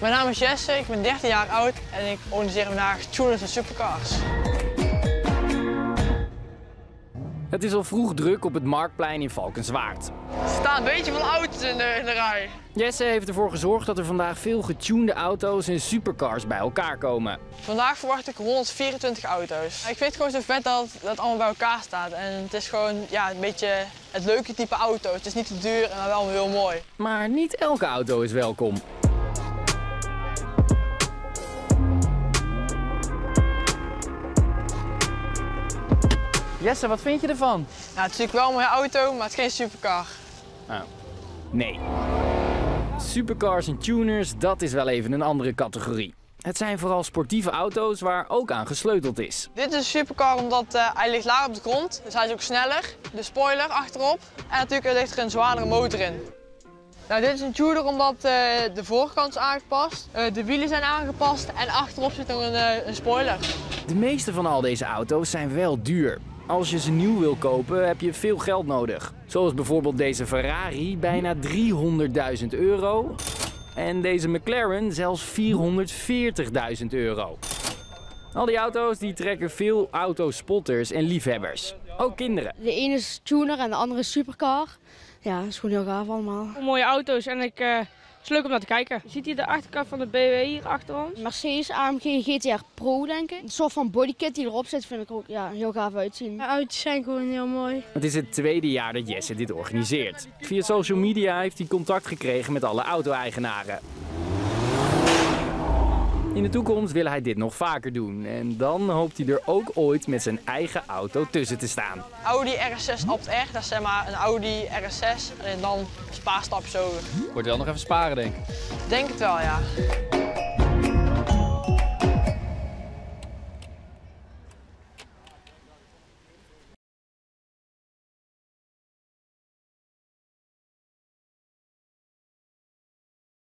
Mijn naam is Jesse, ik ben 13 jaar oud en ik organiseer vandaag tuners en supercars. Het is al vroeg druk op het Marktplein in Valkenswaard. Er staan een beetje van auto's in de rij. Jesse heeft ervoor gezorgd dat er vandaag veel getunede auto's en supercars bij elkaar komen. Vandaag verwacht ik 124 auto's. Ik vind het gewoon zo vet dat allemaal bij elkaar staat. En het is gewoon ja, een beetje het leuke type auto. Het is niet te duur en wel heel mooi. Maar niet elke auto is welkom. Jesse, wat vind je ervan? Nou, het is natuurlijk wel een mooie auto, maar het is geen supercar. Oh. Nee. Supercars en tuners, dat is wel even een andere categorie. Het zijn vooral sportieve auto's waar ook aan gesleuteld is. Dit is een supercar omdat hij ligt laag op de grond, dus hij is ook sneller. De spoiler achterop en natuurlijk ligt er een zwaardere motor in. Nou, dit is een tuner omdat de voorkant is aangepast, de wielen zijn aangepast en achterop zit nog een spoiler. De meeste van al deze auto's zijn wel duur. Als je ze nieuw wil kopen, heb je veel geld nodig. Zoals bijvoorbeeld deze Ferrari, bijna 300.000 euro. En deze McLaren zelfs 440.000 euro. Al die auto's die trekken veel autospotters en liefhebbers. Ook kinderen. De ene is tuner en de andere is supercar. Ja, dat is gewoon heel gaaf allemaal. Mooie auto's en het is leuk om naar te kijken. Je ziet hier de achterkant van de BMW hier achter ons. Mercedes AMG GTR Pro, denk ik. Een soort van bodykit die erop zit, vind ik ook ja, heel gaaf uitzien. De auto's zijn gewoon heel mooi. Het is het tweede jaar dat Jesse dit organiseert. Via social media heeft hij contact gekregen met alle auto-eigenaren. In de toekomst wil hij dit nog vaker doen. En dan hoopt hij er ook ooit met zijn eigen auto tussen te staan. Audi RS6 opt-echt, dat is zeg maar een Audi RS6 en dan spaarstap zo. Wordt wel nog even sparen, denk ik. Denk het wel, ja.